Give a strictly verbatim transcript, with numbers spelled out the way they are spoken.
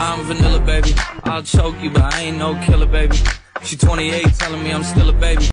I'm vanilla, baby. I'll choke you, but I ain't no killer, baby. She twenty-eight telling me I'm still a baby.